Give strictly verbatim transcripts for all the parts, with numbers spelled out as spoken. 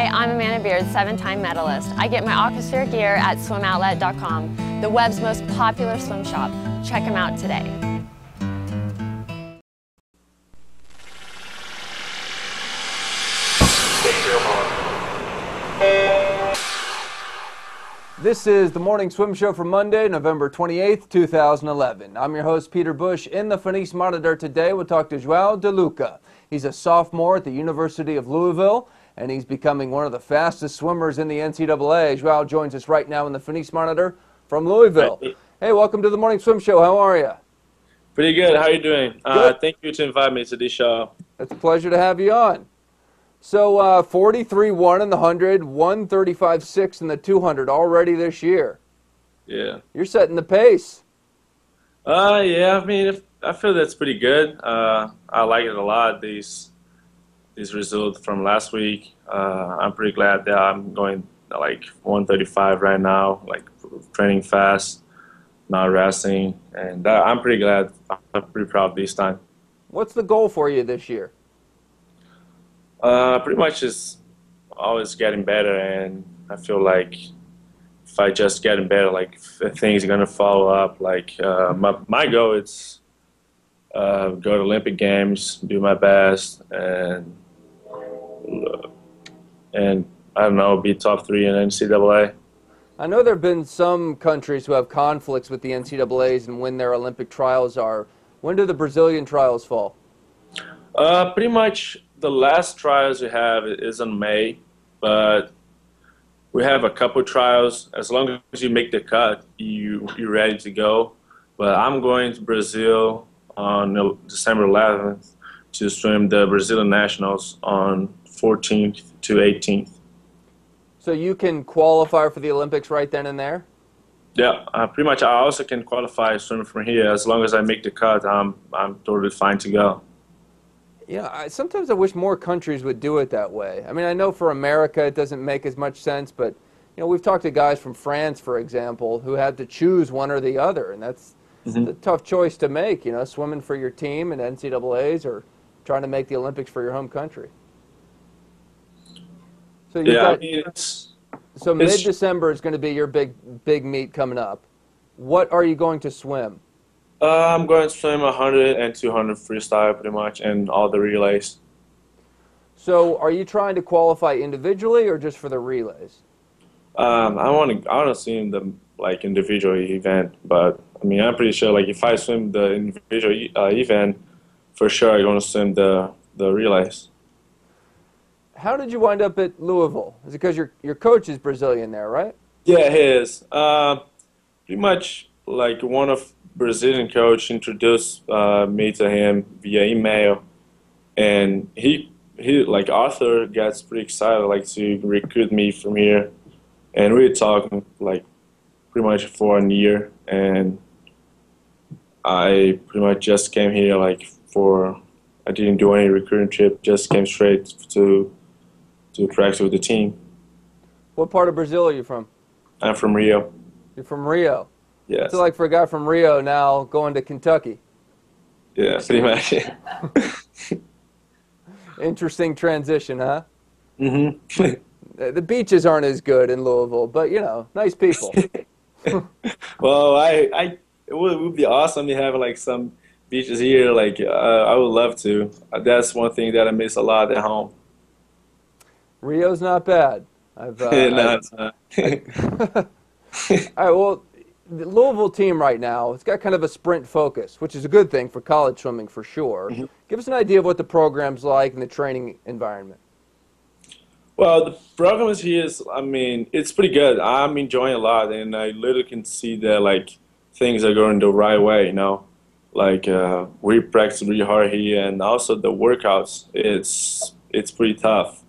Hi, I'm Amanda Beard, seven-time medalist. I get my Aquasphere gear at swim outlet dot com, the web's most popular swim shop. Check them out today. This is the Morning Swim Show for Monday, November twenty-eighth, two thousand eleven. I'm your host, Peter Bush. In the Finis Monitor today, we'll talk to Joao de Lucca. He's a sophomore at the University of Louisville, and he's becoming one of the fastest swimmers in the N C double A. Joao joins us right now in the Finis Monitor from Louisville. Hey, hey, welcome to the Morning Swim Show. How are you? Pretty good. How are you doing? Good. Uh, thank you to invite me to this show. It's a pleasure to have you on. So uh, forty-three one in the one hundred, one thirty-five six in the two hundred already this year. Yeah. You're setting the pace. Uh, yeah, I mean, if, I feel that's pretty good. Uh, I like it a lot, these, these results from last week. Uh, I'm pretty glad that I'm going like one thirty-five right now, like training fast, not resting. And uh, I'm pretty glad. I'm pretty proud this time. What's the goal for you this year? Uh, pretty much is always getting better, and I feel like if I just getting better, like things are gonna follow up. Like uh, my my goal is uh, go to Olympic Games, do my best, and and I don't know, be top three in N C double A. I know there have been some countries who have conflicts with the N C double A's and when their Olympic trials are. When do the Brazilian trials fall? Uh, pretty much. The last trials we have is in May, but we have a couple trials. As long as you make the cut, you, you're ready to go. But I'm going to Brazil on December eleventh to swim the Brazilian Nationals on fourteenth to eighteenth. So you can qualify for the Olympics right then and there? Yeah, uh, pretty much. I also can qualify swimming from here. As long as I make the cut, I'm, I'm totally fine to go. Yeah, I, sometimes I wish more countries would do it that way. I mean, I know for America it doesn't make as much sense, but you know, we've talked to guys from France, for example, who had to choose one or the other, and that's mm-hmm. a tough choice to make, you know, swimming for your team and N C double A's or trying to make the Olympics for your home country. So you've yeah, got, I mean, it's, so mid-December is going to be your big, big meet coming up. What are you going to swim? Uh, I'm going to swim one hundred and two hundred freestyle pretty much and all the relays. So are you trying to qualify individually or just for the relays? Um, I want to I want to swim the like individual event, but I mean I'm pretty sure like if I swim the individual e uh, event, for sure I'm going to swim the the relays. How did you wind up at Louisville? Is it because your your coach is Brazilian there, right? Yeah, he is. Uh, pretty much like one of Brazilian coach introduced uh, me to him via email, and he he like Arthur gets pretty excited like to recruit me from here, and we were talking like pretty much for a year, and I pretty much just came here like for I didn't do any recruiting trip, just came straight to to practice with the team. What part of Brazil are you from? I'm from Rio. You're from Rio. Yes. It's like for a guy from Rio now going to Kentucky. Yeah, pretty much. Interesting transition, huh? Mm-hmm. The beaches aren't as good in Louisville, but, you know, nice people. Well, I, I, it would, it would be awesome to have, like, some beaches here. Like, uh, I would love to. That's one thing that I miss a lot at home. Rio's not bad. I've, uh, no, it's not. All right, well, the Louisville team right now, it's got kind of a sprint focus, which is a good thing for college swimming for sure. Mm-hmm. Give us an idea of what the program's like and the training environment. Well, the program is here is, I mean, it's pretty good. I'm enjoying a lot, and I literally can see that, like, things are going the right way, you know. Like, uh, we practice really hard here, and also the workouts, it's, it's pretty tough.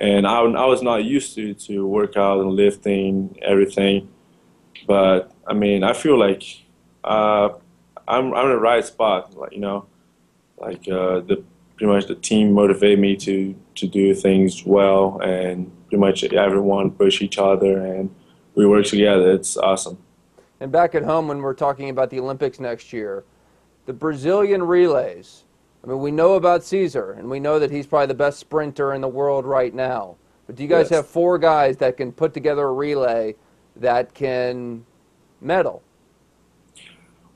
And I, I was not used to, to workout and lifting, everything. But I mean, I feel like uh, I'm I'm in the right spot. Like you know, like uh, the pretty much the team motivate me to to do things well, and pretty much everyone push each other, and we work together. It's awesome. And back at home, when we're talking about the Olympics next year, the Brazilian relays. I mean, we know about Cesar, and we know that he's probably the best sprinter in the world right now. But do you guys yes. have four guys that can put together a relay that can medal?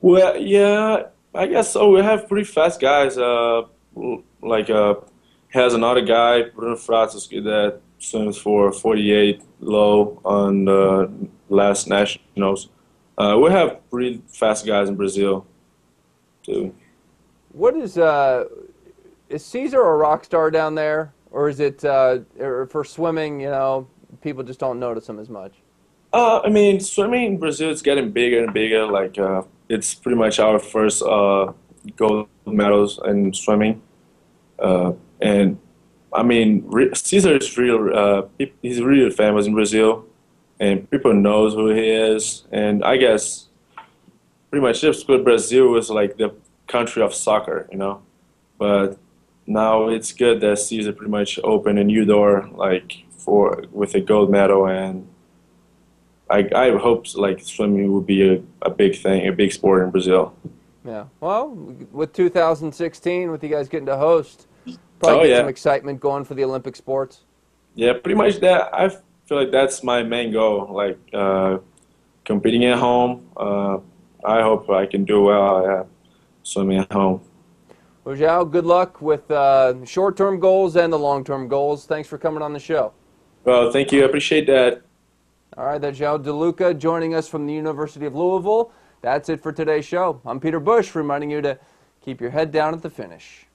Well, yeah, I guess so. We have pretty fast guys. Uh, like uh, has another guy, Bruno Fratus, that swims for forty-eight low on the last nationals. Uh, we have pretty fast guys in Brazil, too. What is uh, is Cesar a rock star down there, or is it uh, for swimming? You know, people just don't notice him as much. Uh, I mean, swimming in Brazil is getting bigger and bigger. Like uh, it's pretty much our first uh, gold medals in swimming, uh, and I mean, Cesar is real. Uh, he's really famous in Brazil, and people knows who he is. And I guess pretty much just because Brazil was like the country of soccer, you know, but now it's good that Cesar pretty much opened a new door, like for with a gold medal, and I I hope like swimming will be a, a big thing, a big sport in Brazil. Yeah, well, with two thousand sixteen, with you guys getting to host, probably oh, get yeah. some excitement going for the Olympic sports. Yeah, pretty much that. I feel like that's my main goal, like uh, competing at home. Uh, I hope I can do well. Yeah. Swimming at home. Well, Joao, good luck with uh, short-term goals and the long-term goals. Thanks for coming on the show. Well, thank you. I appreciate that. All right, that's Joao de Lucca joining us from the University of Louisville. That's it for today's show. I'm Peter Bush, reminding you to keep your head down at the finish.